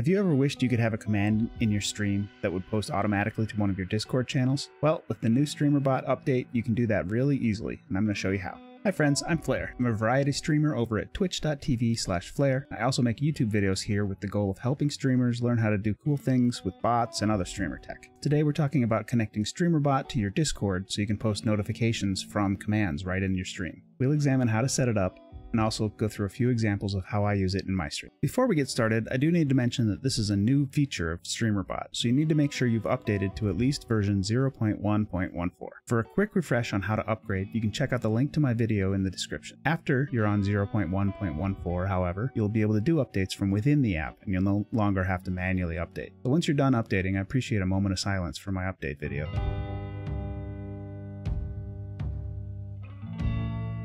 Have you ever wished you could have a command in your stream that would post automatically to one of your Discord channels? Well, with the new Streamer.bot update, you can do that really easily, and I'm going to show you how. Hi friends, I'm Flare. I'm a variety streamer over at twitch.tv/flare. I also make YouTube videos here with the goal of helping streamers learn how to do cool things with bots and other streamer tech. Today we're talking about connecting Streamer.bot to your Discord so you can post notifications from commands right in your stream. We'll examine how to set it up and also go through a few examples of how I use it in my stream. Before we get started, I do need to mention that this is a new feature of Streamer.bot, so you need to make sure you've updated to at least version 0.1.14. For a quick refresh on how to upgrade, you can check out the link to my video in the description. After you're on 0.1.14, however, you'll be able to do updates from within the app, and you'll no longer have to manually update. So once you're done updating, I appreciate a moment of silence for my update video.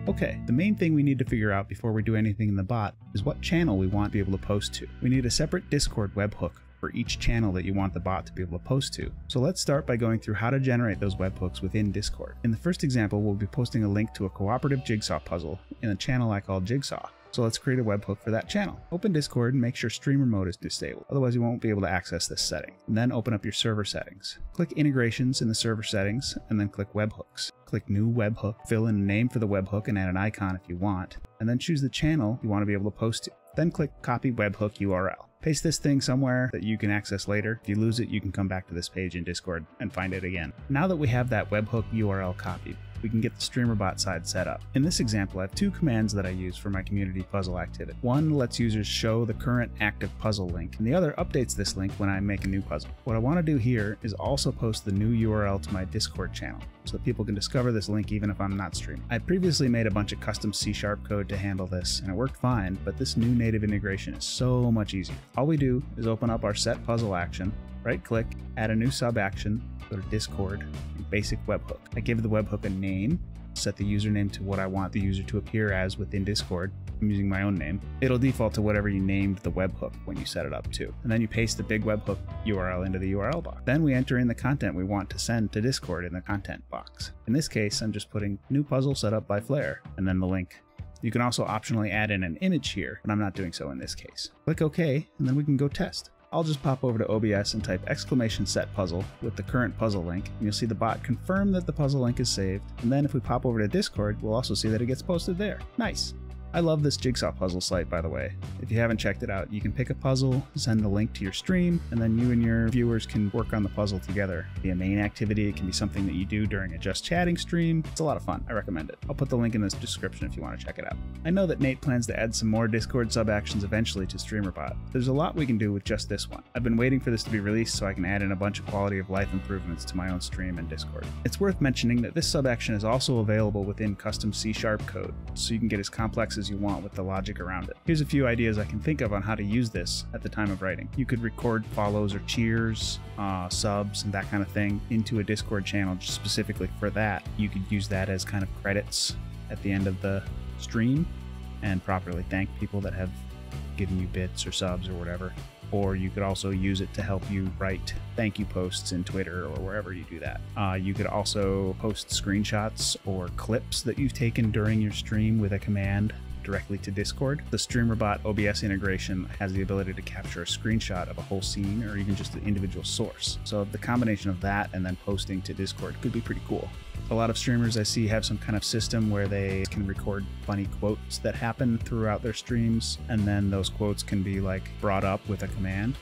Okay, the main thing we need to figure out before we do anything in the bot is what channel we want to be able to post to. We need a separate Discord webhook for each channel that you want the bot to be able to post to. So let's start by going through how to generate those webhooks within Discord. In the first example, we'll be posting a link to a cooperative jigsaw puzzle in a channel I call Jigsaw. So let's create a webhook for that channel. Open Discord and make sure streamer mode is disabled, otherwise you won't be able to access this setting. And then open up your server settings. Click integrations in the server settings and then click webhooks. Click new webhook, fill in a name for the webhook and add an icon if you want, and then choose the channel you want to be able to post to. Then click copy webhook URL. Paste this thing somewhere that you can access later. If you lose it, you can come back to this page in Discord and find it again. Now that we have that webhook URL copied, we can get the Streamer.bot side set up. In this example, I have two commands that I use for my community puzzle activity. One lets users show the current active puzzle link, and the other updates this link when I make a new puzzle. What I want to do here is also post the new URL to my Discord channel so that people can discover this link even if I'm not streaming. I previously made a bunch of custom C# code to handle this, and it worked fine, but this new native integration is so much easier. All we do is open up our set puzzle action, right-click, add a new sub-action, go to Discord, and basic webhook. I give the webhook a name, set the username to what I want the user to appear as within Discord. I'm using my own name. It'll default to whatever you named the webhook when you set it up to. And then you paste the big webhook URL into the URL box. Then we enter in the content we want to send to Discord in the content box. In this case, I'm just putting new puzzle set up by Flare, and then the link. You can also optionally add in an image here, but I'm not doing so in this case. Click OK, and then we can go test. I'll just pop over to OBS and type exclamation set puzzle with the current puzzle link, and you'll see the bot confirm that the puzzle link is saved, and then if we pop over to Discord, we'll also see that it gets posted there. Nice! I love this jigsaw puzzle site, by the way. If you haven't checked it out, you can pick a puzzle, send the link to your stream, and then you and your viewers can work on the puzzle together. It can be a main activity, it can be something that you do during a just chatting stream. It's a lot of fun, I recommend it. I'll put the link in the description if you want to check it out. I know that Nate plans to add some more Discord sub-actions eventually to Streamer.bot. There's a lot we can do with just this one. I've been waiting for this to be released so I can add in a bunch of quality of life improvements to my own stream and Discord. It's worth mentioning that this sub-action is also available within custom C# code, so you can get as complex as you want with the logic around it. Here's a few ideas I can think of on how to use this at the time of writing. You could record follows or cheers, subs, and that kind of thing into a Discord channel just specifically for that. You could use that as kind of credits at the end of the stream and properly thank people that have given you bits or subs or whatever. Or you could also use it to help you write thank you posts in Twitter or wherever you do that. You could also post screenshots or clips that you've taken during your stream with a command directly to Discord. The Streamer.bot OBS integration has the ability to capture a screenshot of a whole scene or even just an individual source. So the combination of that and then posting to Discord could be pretty cool. A lot of streamers I see have some kind of system where they can record funny quotes that happen throughout their streams, and then those quotes can be like brought up with a command.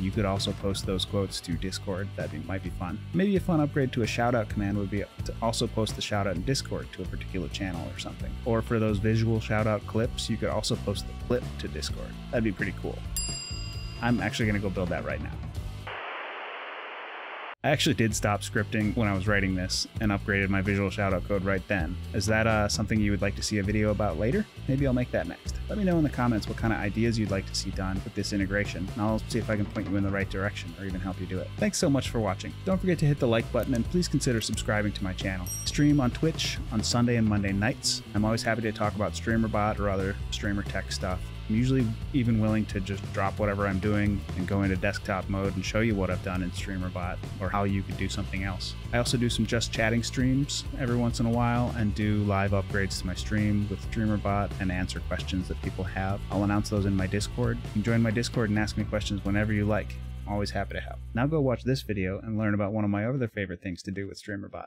You could also post those quotes to Discord. Might be fun. Maybe a fun upgrade to a shoutout command would be to also post the shoutout in Discord to a particular channel or something. Or for those visual shoutout clips, you could also post the clip to Discord. That'd be pretty cool. I'm actually going to go build that right now. I actually did stop scripting when I was writing this and upgraded my visual shoutout code right then. Is that something you would like to see a video about later? Maybe I'll make that next. Let me know in the comments what kind of ideas you'd like to see done with this integration, and I'll see if I can point you in the right direction or even help you do it. Thanks so much for watching. Don't forget to hit the like button, and please consider subscribing to my channel. I stream on Twitch on Sunday and Monday nights. I'm always happy to talk about Streamer.bot or other streamer tech stuff. I'm usually even willing to just drop whatever I'm doing and go into desktop mode and show you what I've done in Streamer.bot or how you could do something else. I also do some just chatting streams every once in a while and do live upgrades to my stream with Streamer.bot and answer questions that people have. I'll announce those in my Discord. You can join my Discord and ask me questions whenever you like. I'm always happy to help. Now go watch this video and learn about one of my other favorite things to do with Streamer.bot.